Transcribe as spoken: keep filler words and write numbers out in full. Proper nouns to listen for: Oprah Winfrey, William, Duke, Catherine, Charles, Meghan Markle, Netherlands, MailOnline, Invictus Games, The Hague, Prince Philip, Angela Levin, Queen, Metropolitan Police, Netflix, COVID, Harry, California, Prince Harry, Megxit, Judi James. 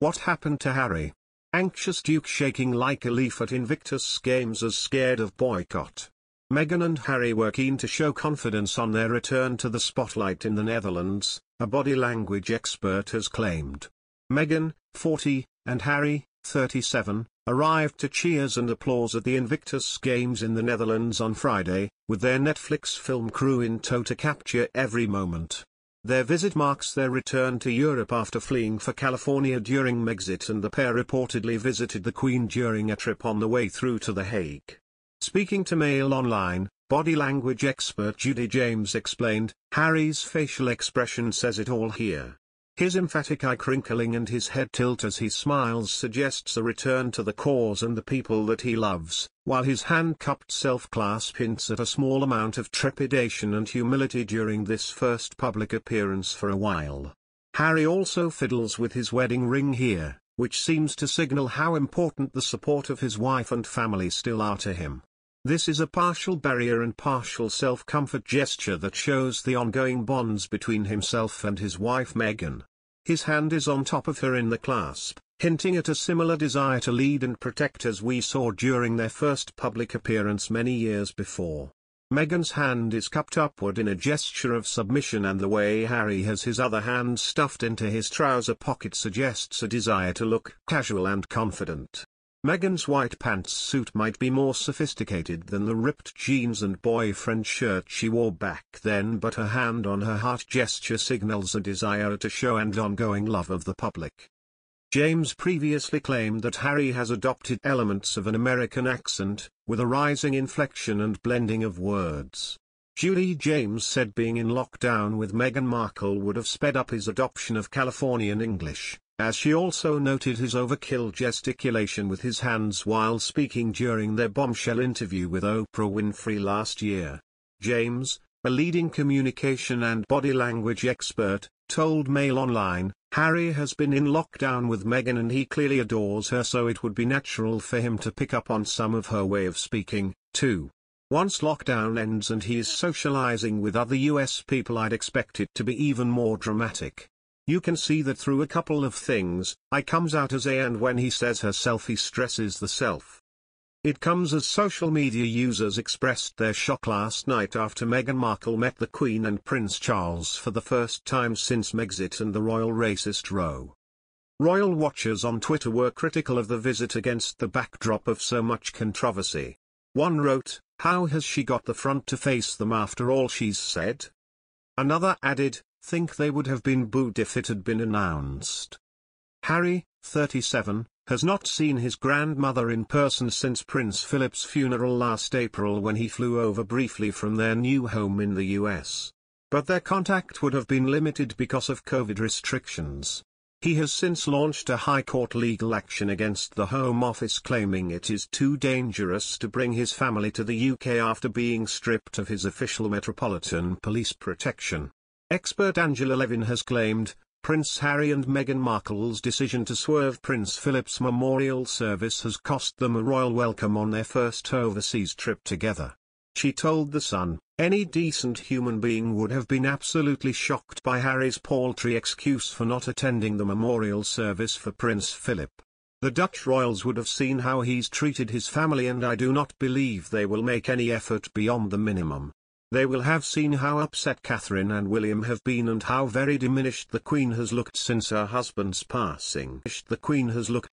What happened to Harry? Anxious Duke shaking like a leaf at Invictus Games as scared of boycott. Meghan and Harry were keen to show confidence on their return to the spotlight in the Netherlands, a body language expert has claimed. Meghan, forty, and Harry, thirty-seven, arrived to cheers and applause at the Invictus Games in the Netherlands on Friday, with their Netflix film crew in tow to capture every moment. Their visit marks their return to Europe after fleeing for California during Megxit, and the pair reportedly visited the Queen during a trip on the way through to The Hague. Speaking to MailOnline, body language expert Judi James explained, "Harry's facial expression says it all here. His emphatic eye crinkling and his head tilt as he smiles suggests a return to the cause and the people that he loves, while his hand-cupped self-clasp hints at a small amount of trepidation and humility during this first public appearance for a while. Harry also fiddles with his wedding ring here, which seems to signal how important the support of his wife and family still are to him. This is a partial barrier and partial self-comfort gesture that shows the ongoing bonds between himself and his wife Meghan. His hand is on top of her in the clasp, hinting at a similar desire to lead and protect as we saw during their first public appearance many years before. Meghan's hand is cupped upward in a gesture of submission, and the way Harry has his other hand stuffed into his trouser pocket suggests a desire to look casual and confident. Meghan's white pants suit might be more sophisticated than the ripped jeans and boyfriend shirt she wore back then, but her hand on her heart gesture signals a desire to show and ongoing love of the public." James previously claimed that Harry has adopted elements of an American accent, with a rising inflection and blending of words. Judi James said being in lockdown with Meghan Markle would have sped up his adoption of Californian English, as she also noted his overkill gesticulation with his hands while speaking during their bombshell interview with Oprah Winfrey last year. James, a leading communication and body language expert, told MailOnline, "Harry has been in lockdown with Meghan and he clearly adores her, so it would be natural for him to pick up on some of her way of speaking, too. Once lockdown ends and he is socializing with other U S people, I'd expect it to be even more dramatic. You can see that through a couple of things. I comes out as a, and when he says herself he stresses the self." It comes as social media users expressed their shock last night after Meghan Markle met the Queen and Prince Charles for the first time since Megxit and the royal racist row. Royal watchers on Twitter were critical of the visit against the backdrop of so much controversy. One wrote, "How has she got the front to face them after all she's said?" Another added, "Think they would have been booed if it had been announced." Harry, thirty-seven, has not seen his grandmother in person since Prince Philip's funeral last April, when he flew over briefly from their new home in the U S. But their contact would have been limited because of COVID restrictions. He has since launched a high court legal action against the Home Office, claiming it is too dangerous to bring his family to the U K after being stripped of his official Metropolitan Police protection. Expert Angela Levin has claimed, "Prince Harry and Meghan Markle's decision to swerve Prince Philip's memorial service has cost them a royal welcome on their first overseas trip together." She told The Sun, "Any decent human being would have been absolutely shocked by Harry's paltry excuse for not attending the memorial service for Prince Philip. The Dutch royals would have seen how he's treated his family, and I do not believe they will make any effort beyond the minimum. They will have seen how upset Catherine and William have been and how very diminished the Queen has looked since her husband's passing. The Queen has looked